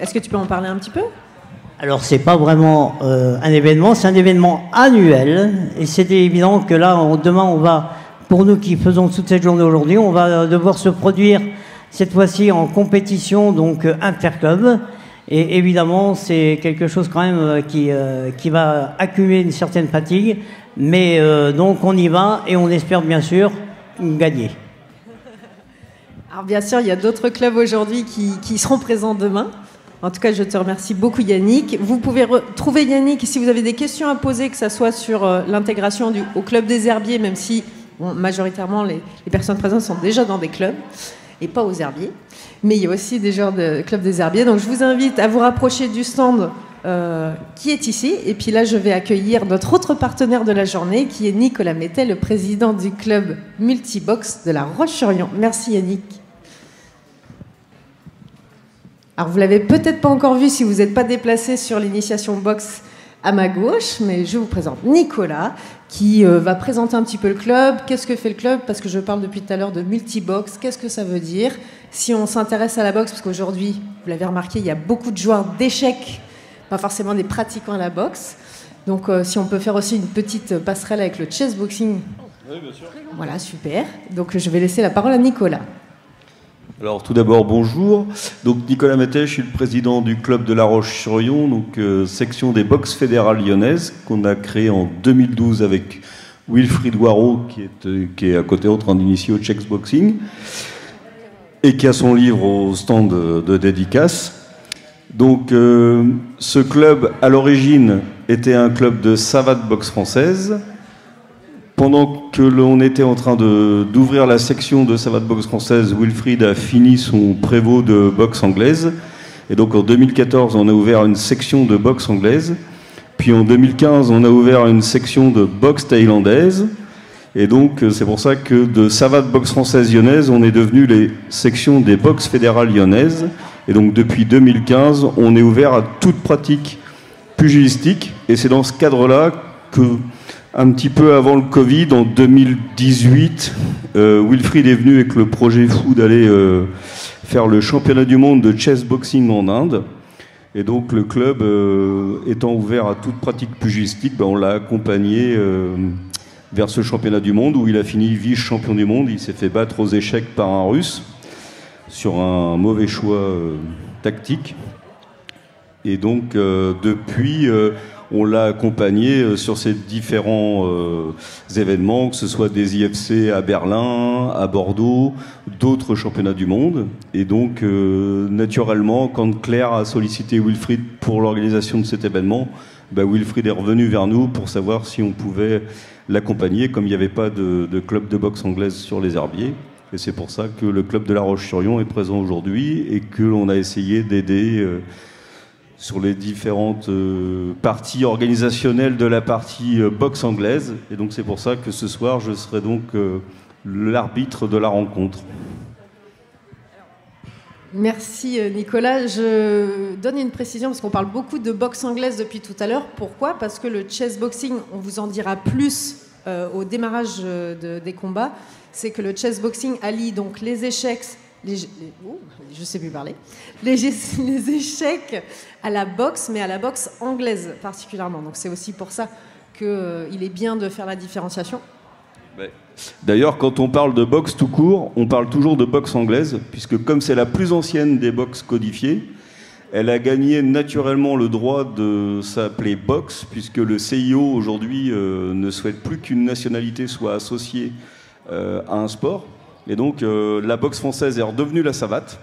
Est-ce que tu peux en parler un petit peu? Alors, c'est pas vraiment un événement, c'est un événement annuel. Et c'est évident que là, demain, on va, pour nous qui faisons toute cette journée aujourd'hui, on va devoir se produire cette fois-ci en compétition, donc interclub. Et évidemment, c'est quelque chose quand même qui va accumuler une certaine fatigue. Mais donc, on y va et on espère bien sûr gagner. Alors bien sûr, il y a d'autres clubs aujourd'hui qui seront présents demain. En tout cas, je te remercie beaucoup, Yannick. Vous pouvez retrouver Yannick si vous avez des questions à poser, que ce soit sur l'intégration au club des herbiers, même si bon, majoritairement les personnes présentes sont déjà dans des clubs et pas aux herbiers. Mais il y a aussi des gens de club des herbiers. Donc je vous invite à vous rapprocher du stand qui est ici. Et puis là, je vais accueillir notre autre partenaire de la journée, qui est Nicolas Mettet, le président du club Multibox de La Roche-sur-Yon. Merci, Yannick. Alors, vous ne l'avez peut-être pas encore vu si vous n'êtes pas déplacé sur l'initiation boxe à ma gauche, mais je vous présente Nicolas qui va présenter un petit peu le club. Qu'est-ce que fait le club? Parce que je parle depuis tout à l'heure de multibox. Qu'est-ce que ça veut dire? Si on s'intéresse à la boxe, parce qu'aujourd'hui, vous l'avez remarqué, il y a beaucoup de joueurs d'échecs, pas forcément des pratiquants à la boxe. Donc, si on peut faire aussi une petite passerelle avec le chessboxing. Oui, bien sûr. Voilà, super. Donc, je vais laisser la parole à Nicolas. Alors tout d'abord bonjour, donc Nicolas Mettet, je suis le président du club de La Roche-sur-Yon, donc section des boxes fédérales lyonnaises qu'on a créé en 2012 avec Wilfried Waro qui est à côté en train d'initier au Chessboxing et qui a son livre au stand de dédicace. Donc ce club à l'origine était un club de Savate Boxe Française. Pendant que l'on était en train d'ouvrir la section de Savate Boxe Française, Wilfried a fini son prévôt de boxe anglaise. Et donc en 2014, on a ouvert une section de boxe anglaise. Puis en 2015, on a ouvert une section de boxe thaïlandaise. Et donc c'est pour ça que de Savate Boxe Française lyonnaise, on est devenu les sections des boxes fédérales lyonnaises. Et donc depuis 2015, on est ouvert à toute pratique pugilistique. Et c'est dans ce cadre-là que... Un petit peu avant le Covid, en 2018, Wilfried est venu avec le projet fou d'aller faire le championnat du monde de chessboxing en Inde. Et donc le club, étant ouvert à toute pratique pugilistique, ben, on l'a accompagné vers ce championnat du monde où il a fini vice-champion du monde. Il s'est fait battre aux échecs par un Russe sur un mauvais choix tactique. Et donc depuis... on l'a accompagné sur ces différents événements, que ce soit des IFC à Berlin, à Bordeaux, d'autres championnats du monde. Et donc, naturellement, quand Claire a sollicité Wilfried pour l'organisation de cet événement, bah, Wilfried est revenu vers nous pour savoir si on pouvait l'accompagner, comme il n'y avait pas de club de boxe anglaise sur les herbiers. Et c'est pour ça que le club de La Roche-sur-Yon est présent aujourd'hui et que l'on a essayé d'aider... sur les différentes parties organisationnelles de la partie boxe anglaise. Et donc c'est pour ça que ce soir, je serai donc l'arbitre de la rencontre. Merci Nicolas. Je donne une précision parce qu'on parle beaucoup de boxe anglaise depuis tout à l'heure. Pourquoi? Parce que le chessboxing, on vous en dira plus au démarrage des combats, c'est que le chessboxing allie donc les échecs, je sais plus parler. Les échecs à la boxe, mais à la boxe anglaise particulièrement. Donc c'est aussi pour ça qu'il est bien de faire la différenciation. D'ailleurs, quand on parle de boxe tout court, on parle toujours de boxe anglaise, puisque comme c'est la plus ancienne des boxes codifiées, elle a gagné naturellement le droit de s'appeler boxe, puisque le CIO aujourd'hui ne souhaite plus qu'une nationalité soit associée à un sport. Et donc la boxe française est redevenue la savate.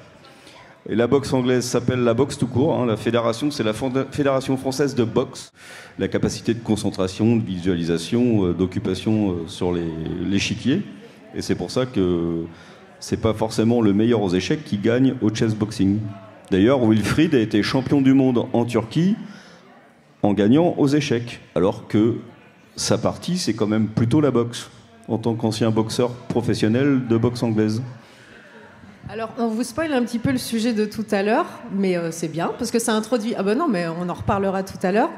Et la boxe anglaise s'appelle la boxe tout court. Hein. La fédération, c'est la Fédération française de boxe. La capacité de concentration, de visualisation, d'occupation sur l'échiquier. Et c'est pour ça que c'est pas forcément le meilleur aux échecs qui gagne au chessboxing. D'ailleurs, Wilfried a été champion du monde en Turquie en gagnant aux échecs. Alors que sa partie, c'est quand même plutôt la boxe, en tant qu'ancien boxeur professionnel de boxe anglaise. Alors, on vous spoil un petit peu le sujet de tout à l'heure, mais c'est bien, parce que ça introduit... Ah ben non, mais on en reparlera tout à l'heure.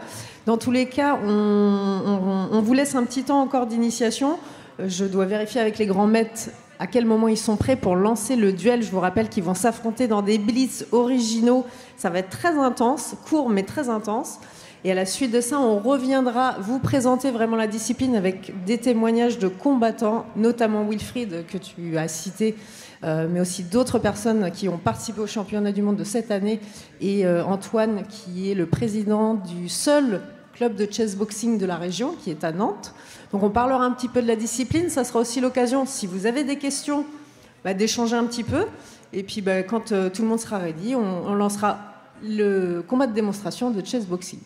Dans tous les cas, on vous laisse un petit temps encore d'initiation. Je dois vérifier avec les grands maîtres à quel moment ils sont prêts pour lancer le duel. Je vous rappelle qu'ils vont s'affronter dans des blitz originaux. Ça va être très intense, court mais très intense. Et à la suite de ça, on reviendra vous présenter vraiment la discipline avec des témoignages de combattants, notamment Wilfried, que tu as cité, mais aussi d'autres personnes qui ont participé au championnat du monde de cette année, et Antoine, qui est le président du seul club de chessboxing de la région, qui est à Nantes. Donc on parlera un petit peu de la discipline. Ça sera aussi l'occasion, si vous avez des questions, d'échanger un petit peu. Et puis, quand tout le monde sera ready, on lancera le combat de démonstration de chessboxing.